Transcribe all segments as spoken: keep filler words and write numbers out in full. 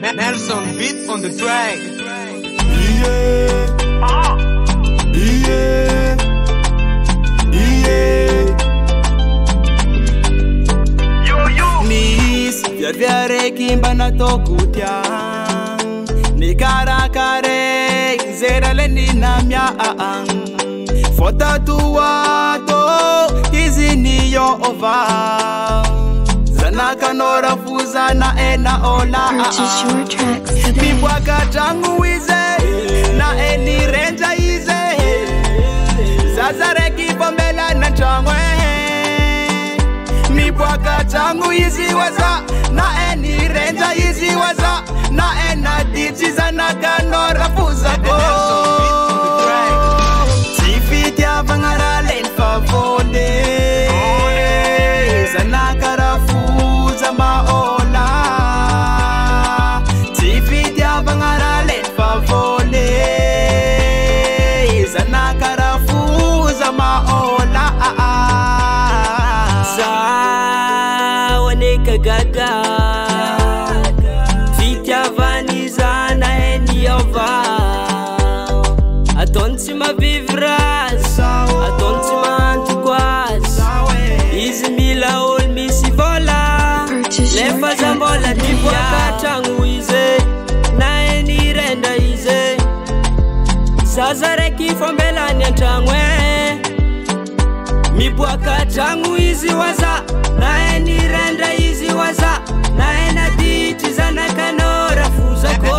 Nelson beat on the track. Yeah. Ah. Yeah. Yeah. Yo yo. Nis via via rekimba na tokutia. Ni kara kare zera leni namia aang. Fota tuwa to kizini yo ova. Purchase your tracks today. Ma vivras, atonti mantu quas, izi mila ol misi vola, lefa zambola tibwa kachangu ize, na eni renda ize, sazareki fombela nyantangwe, mibwa kachangu izi waza, na eni renda izi waza, na enadi tizana kanora fuzako.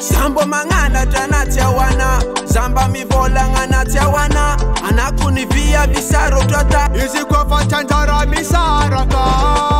Sambo mangana janatia wana Zamba mivola nganatia wana Anakuni via visaro tata Izi kwa fachandara misaraka.